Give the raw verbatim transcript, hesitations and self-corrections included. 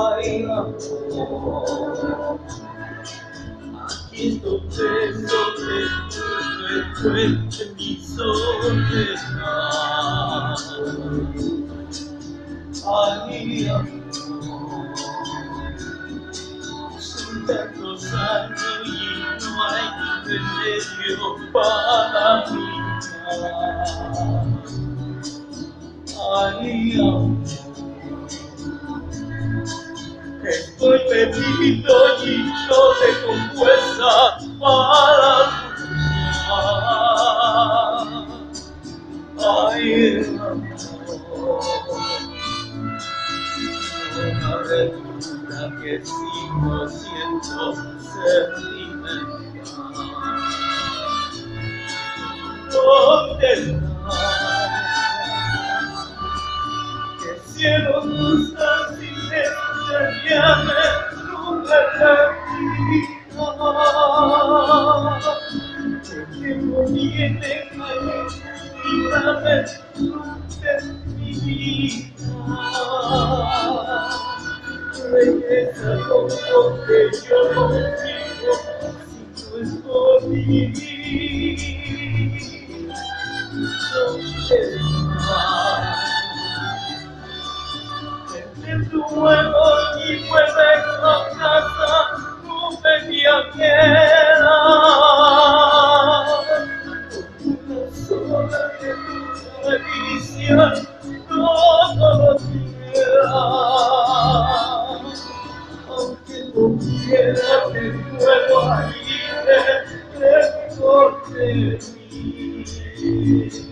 I estoy perdido y yo te confuesa para tu amor. Ay, amor, una aventura que sigo siento sentimental. ¿Dónde estás? Que cielo gusta sin estar. Llame tu eternidad, que tiempo viene a librarme tu eternidad. Regresa con lo que yo contigo, si tú es por mí, ¿dónde vas? En tu nuevo y vuelve a casa, tu medianera. Con una sola que tu revisión todo lo quiera. Aunque no quiera de nuevo allí, te recorte de mí.